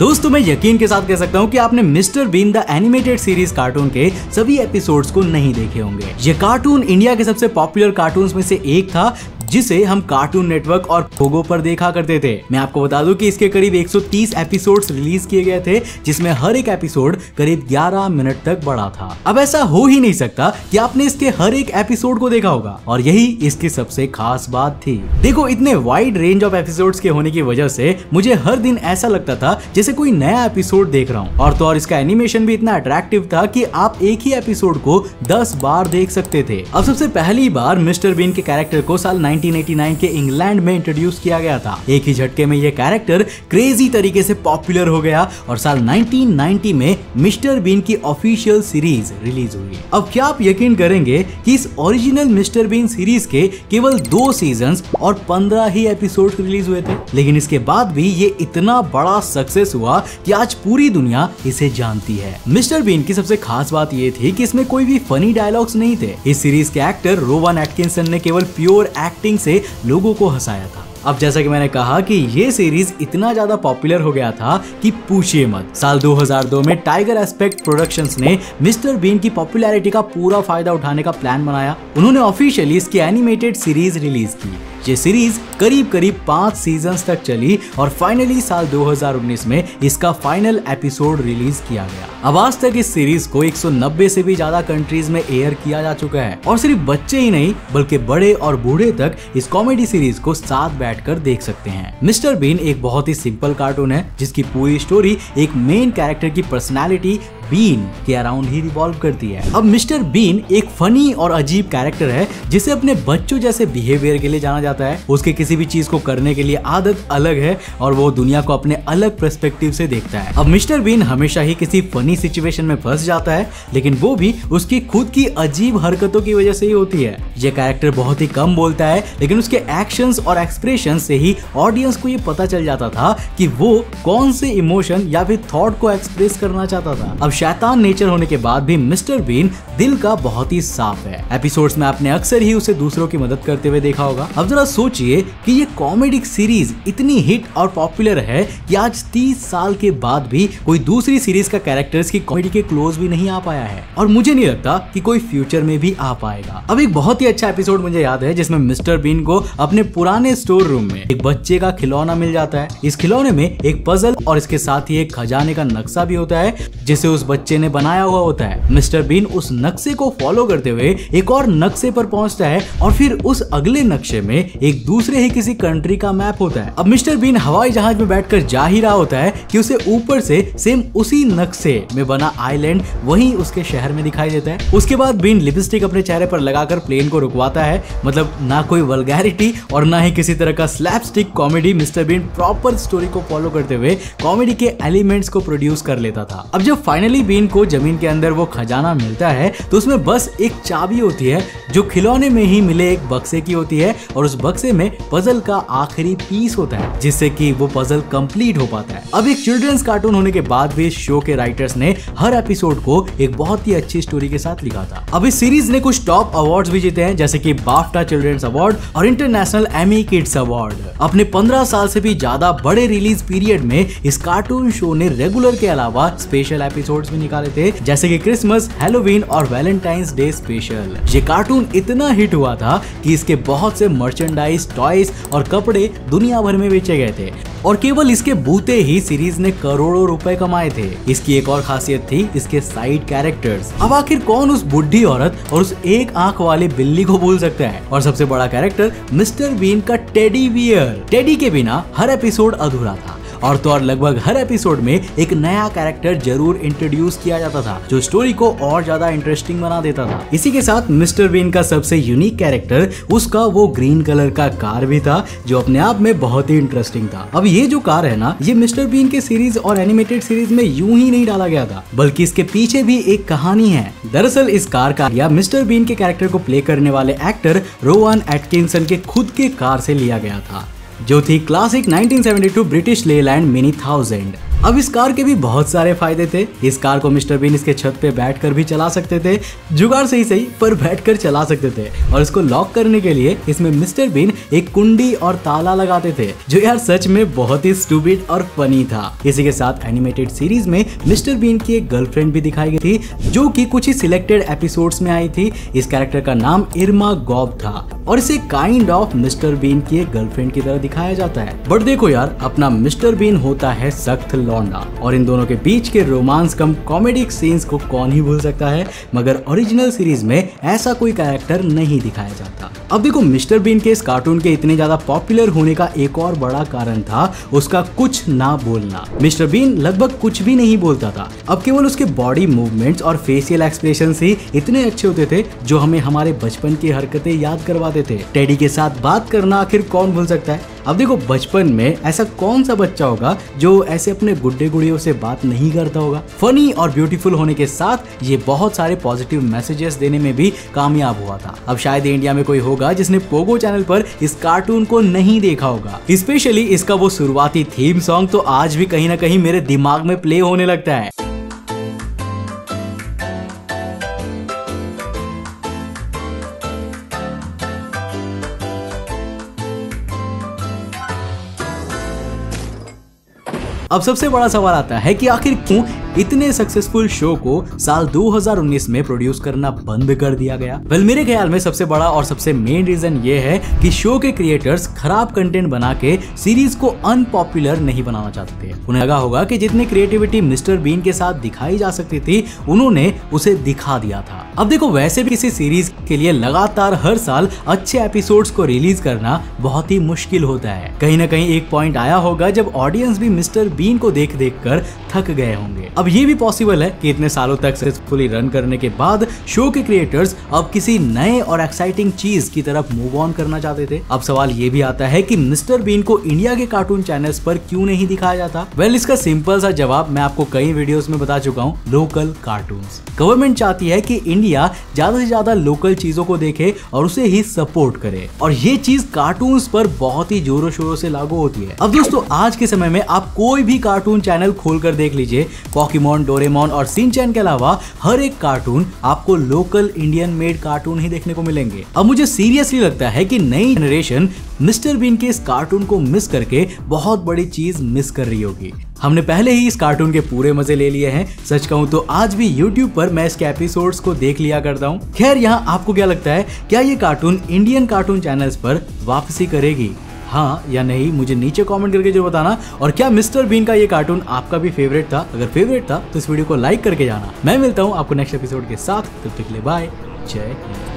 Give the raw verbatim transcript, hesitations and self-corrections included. दोस्तों मैं यकीन के साथ कह सकता हूँ कि आपने mister Bean the animated series cartoon के सभी एपिसोड्स को नहीं देखे होंगे। ये कार्टून इंडिया के सबसे पॉपुलर कार्टून्स में से एक था जिसे हम कार्टून नेटवर्क और पोगो पर देखा करते थे। मैं आपको बता दूं कि इसके करीब एक सौ तीस एपिसोड्स रिलीज किए गए थे जिसमें हर एक एपिसोड करीब ग्यारह मिनट तक बड़ा था। अब ऐसा हो ही नहीं सकता कि आपने इसके हर एक एपिसोड को देखा होगा और यही इसकी सबसे खास बात थी। देखो, इतने वाइड रेंज ऑफ एपिसोड्स के होने की वजह से मुझे हर दिन ऐसा लगता था जैसे कोई नया एपिसोड देख रहा हूँ। और तो और इसका एनिमेशन भी इतना अट्रैक्टिव था कि आप एक ही एपिसोड को दस बार देख सकते थे। अब सबसे पहली बार मिस्टर बीन के कैरेक्टर को साल उन्नीस सौ नवासी के इंग्लैंड में इंट्रोड्यूस किया गया था। एक ही झटके में यह कैरेक्टर क्रेजी तरीके से पॉपुलर हो गया और साल उन्नीस सौ नब्बे में मिस्टर बीन की ऑफिशियल सीरीज रिलीज हुई। अब क्या आप यकीन करेंगे कि इस ओरिजिनल मिस्टर बीन सीरीज के केवल दो सीजन्स और पंद्रह ही एपिसोड रिलीज हुए थे, लेकिन इसके बाद भी ये इतना बड़ा सक्सेस हुआ कि आज पूरी दुनिया इसे जानती है। मिस्टर बीन की सबसे खास बात यह थी कि इसमें कोई भी फनी डायलॉग्स नहीं थे। इस सीरीज के एक्टर रोवन एटकिंसन ने केवल प्योर एक्टिंग से लोगों को हंसाया था। अब जैसा कि मैंने कहा कि ये सीरीज इतना ज्यादा पॉपुलर हो गया था कि पूछिए मत। साल दो हज़ार दो में टाइगर एस्पेक्ट प्रोडक्शंस ने मिस्टर बीन की पॉपुलैरिटी का पूरा फायदा उठाने का प्लान बनाया। उन्होंने ऑफिशियली इसकी एनिमेटेड सीरीज रिलीज की। ये सीरीज करीब करीब पांच सीजन्स तक चली और फाइनली साल दो हज़ार उन्नीस में इसका फाइनल एपिसोड रिलीज किया गया। अब आज तक इस सीरीज को एक सौ नब्बे से भी ज्यादा कंट्रीज में एयर किया जा चुका है और सिर्फ बच्चे ही नहीं बल्कि बड़े और बूढ़े तक इस कॉमेडी सीरीज को साथ बैठकर देख सकते हैं। मिस्टर बीन एक बहुत ही सिंपल कार्टून है जिसकी पूरी स्टोरी एक मेन कैरेक्टर की पर्सनैलिटी बीन के अराउंड ही रिवॉल्व करती है। अब मिस्टर बीन एक फनी और अजीब कैरेक्टर है जिसे अपने बच्चों जैसे बिहेवियर के लिए जाना जाता है। उसके किसी भी चीज को करने के लिए आदत अलग है और वो दुनिया को अपने अलग पर्सपेक्टिव से देखता है। अब मिस्टर बीन हमेशा ही किसी फनी सिचुएशन में फंस जाता है, लेकिन वो भी उसकी खुद की अजीब हरकतों की वजह से ही होती है। ये कैरेक्टर बहुत ही कम बोलता है, लेकिन उसके एक्शंस और एक्सप्रेशन से ही ऑडियंस को ये पता चल जाता था कि वो कौन से इमोशन या फिर थॉट को एक्सप्रेस करना चाहता था। अब शैतान नेचर होने के बाद भी मिस्टर बीन दिल का बहुत ही साफ है। एपिसोड्स में आपने अक्सर ही उसे दूसरों की मदद करते हुए देखा होगा। अब जरा सोचिए कि ये कॉमेडिक सीरीज इतनी हिट और पॉपुलर है कि आज तीस साल के बाद भी कोई दूसरी सीरीज का कैरेक्टर्स की कॉमेडी के क्लोज भी नहीं आ पाया है और मुझे नहीं लगता कि कोई फ्यूचर में भी आ पाएगा। अब एक बहुत ही अच्छा एपिसोड मुझे याद है जिसमें मिस्टर बीन को अपने पुराने स्टोर रूम में एक बच्चे का खिलौना मिल जाता है। इस खिलौने में एक पजल और इसके साथ ही एक खजाने का नक्शा भी होता है जिसे उस बच्चे ने बनाया हुआ होता है। मिस्टर बीन उस नक्शे को फॉलो करते हुए एक और नक्शे पर पहुंचता है और फिर उस अगले नक्शे में एक दूसरे ही किसी कंट्री का मैप होता है। अब मिस्टर बीन हवाई जहाज में बैठकर जा ही रहा होता है कि उसे ऊपर से सेम उसी नक्शे में बना आइलैंड वहीं उसके शहर में दिखाई देता है। उसके बाद बीन लिपस्टिक अपने चेहरे पर लगाकर प्लेन को रुकवाता है। मतलब ना कोई वल्गैरिटी और ना ही किसी तरह का slapstick comedy. Mister Bean proper story को फॉलो करते हुए कॉमेडी के एलिमेंट्स को प्रोड्यूस कर लेता था। अब जब फाइनली बीन को जमीन के अंदर वो खजाना मिलता है तो उसमें बस एक चाबी होती है जो खिलौने में ही मिले एक बक्से की होती है और उस बक्से में पजल का आखिरी पीस होता है जिससे कि वो पजल कंप्लीट हो पाता है। अब एक चिल्ड्रंस कार्टून होने के बाद भी इस शो के राइटर्स ने हर एपिसोड को एक बहुत ही अच्छी स्टोरी के साथ लिखा था। अब इस सीरीज ने कुछ टॉप अवार्ड्स भी जीते हैं जैसे कि बाफ्टा चिल्ड्रंस अवार्ड और इंटरनेशनल एमी किड्स अवार्ड। अपने पंद्रह साल से भी ज्यादा बड़े रिलीज पीरियड में इस कार्टून शो ने रेगुलर के अलावा स्पेशल एपिसोड भी निकाले थे जैसे कि क्रिसमस, हैलोवीन और वैलेंटाइंस डे स्पेशल। ये कार्टून इतना हिट हुआ था कि इसके बहुत से मर्चेंडाइज, टॉयज और कपड़े दुनिया भर में बेचे गए थे और केवल इसके बूते ही सीरीज ने करोड़ों रुपए कमाए थे। इसकी एक और खासियत थी इसके साइड कैरेक्टर्स। अब आखिर कौन उस बुढ़ी औरत और उस एक आंख वाले बिल्ली को भूल सकता है। और सबसे बड़ा कैरेक्टर मिस्टर बीन का टेडी बियर। टेडी के बिना हर एपिसोड अधूरा था और तो और लगभग हर एपिसोड में एक नया कैरेक्टर जरूर इंट्रोड्यूस किया जाता था जो स्टोरी को और ज्यादा इंटरेस्टिंग बना देता था। इसी के साथ मिस्टर बीन का सबसे यूनिक कैरेक्टर उसका वो ग्रीन कलर का कार भी था जो अपने आप में बहुत ही इंटरेस्टिंग था। अब ये जो कार है ना, ये मिस्टर बीन के सीरीज और एनिमेटेड सीरीज में यूं ही नहीं डाला गया था बल्कि इसके पीछे भी एक कहानी है। दरअसल इस कार का या मिस्टर बीन के कैरेक्टर को प्ले करने वाले एक्टर रोवन एटकिंसन के खुद के कार से लिया गया था जो थी classic nineteen seventy two British Leyland Mini thousand. अब इस कार के भी बहुत सारे फायदे थे। इस कार को मिस्टर बीन इसके छत पे बैठकर भी चला सकते थे, जुगाड़ से ही सही पर बैठकर चला सकते थे, और इसको लॉक करने के लिए इसमें मिस्टर बीन एक कुंडी और ताला लगाते थे, जो यार सच में बहुत ही स्टूपिड और फनी था। इसी के साथ एनिमेटेड सीरीज में मिस्टर बीन की एक गर्लफ्रेंड भी दिखाई गई थी, जो की कुछ ही सिलेक्टेड एपिसोड्स में आई थी। इस कैरेक्टर का नाम इर्मा गॉब था और इसे काइंड ऑफ मिस्टर बीन की एक गर्लफ्रेंड की तरह दिखाया जाता है। बट देखो यार, अपना मिस्टर बीन होता है सख्त लौंडा, और इन दोनों के बीच के रोमांस कम कॉमेडिक सीन्स को कौन ही भूल सकता है। मगर ओरिजिनल सीरीज में ऐसा कोई कैरेक्टर नहीं दिखाया जाता। अब देखो, मिस्टर बीन के इस कार्टून के इतने ज्यादा पॉपुलर होने का एक और बड़ा कारण था उसका कुछ ना बोलना। मिस्टर बीन लगभग कुछ भी नहीं बोलता था। अब केवल उसके बॉडी मूवमेंट्स और फेशियल एक्सप्रेशन ही इतने अच्छे होते थे जो हमें हमारे बचपन की हरकतें याद करवाते थे। टेडी के साथ बात करना आखिर कौन भूल सकता है। अब देखो, बचपन में ऐसा कौन सा बच्चा होगा जो ऐसे अपने गुड्डे गुड़ियों से बात नहीं करता होगा। फनी और ब्यूटीफुल होने के साथ ये बहुत सारे पॉजिटिव मैसेजेस देने में भी कामयाब हुआ था। अब शायद इंडिया में कोई होगा जिसने पोगो चैनल पर इस कार्टून को नहीं देखा होगा। स्पेशली इसका वो शुरुआती थीम सॉन्ग तो आज भी कहीं ना कहीं मेरे दिमाग में प्ले होने लगता है। अब सबसे बड़ा सवाल आता है कि आखिर क्यों इतने सक्सेसफुल शो को साल दो हज़ार उन्नीस में प्रोड्यूस करना बंद कर दिया गया। वेल, मेरे ख्याल में सबसे बड़ा और सबसे मेन रीजन ये है कि शो के क्रिएटर्स खराब कंटेंट बना के सीरीज को अनपॉपुलर नहीं बनाना चाहते थे। उन्हें लगा होगा कि जितनी क्रिएटिविटी मिस्टर बीन के साथ दिखाई जा सकती थी उन्होंने उसे दिखा दिया था। अब देखो, वैसे भी किसी सीरीज के लिए लगातार हर साल अच्छे एपिसोड्स को रिलीज करना बहुत ही मुश्किल होता है। कहीं ना कहीं एक पॉइंट आया होगा जब ऑडियंस भी मिस्टर बीन को देख देख कर थक गए होंगे। अब ये भी पॉसिबल है कि इतने सालों तक सक्सेसफुली रन करने के बाद शो के क्रिएटर्स अब किसी नए और एक्साइटिंग चीज की तरफ मूव ऑन करना चाहते थे। अब सवाल ये भी आता है कि मिस्टर बीन को इंडिया के कार्टून चैनल्स पर क्यों नहीं दिखाया जाता। वेल, इसका सिंपल सा जवाब मैं आपको कई वीडियोस में बता चुका हूँ। Local cartoons. गवर्नमेंट चाहती है कि इंडिया ज्यादा से ज्यादा लोकल चीजों को देखे और उसे ही सपोर्ट करे, और ये चीज कार्टून पर बहुत ही जोरों शोरों से लागू होती है। अब दोस्तों, आज के समय में आप कोई भी कार्टून चैनल खोल कर देख लीजिए, पोकेमॉन, डोरेमॉन और शिनचैन के अलावा हर एक कार्टून आपको लोकल इंडियन मेड कार्टून ही देखने को मिलेंगे। अब मुझे सीरियसली लगता है कि नई जनरेशन मिस्टर बीन के इस कार्टून को मिस करके बहुत बड़ी चीज मिस कर रही होगी। हमने पहले ही इस कार्टून के पूरे मजे ले लिए हैं। सच कहूँ तो आज भी YouTube पर मैं इसके एपिसोड्स को देख लिया करता हूँ। खैर, यहाँ आपको क्या लगता है, क्या ये कार्टून इंडियन कार्टून चैनल्स पर वापसी करेगी, हाँ या नहीं? मुझे नीचे कमेंट करके जरूर बताना। और क्या मिस्टर बीन का ये कार्टून आपका भी फेवरेट था? अगर फेवरेट था तो इस वीडियो को लाइक करके जाना। मैं मिलता हूँ आपको नेक्स्ट एपिसोड के साथ, तब तक के लिए बाय, जय हिंद।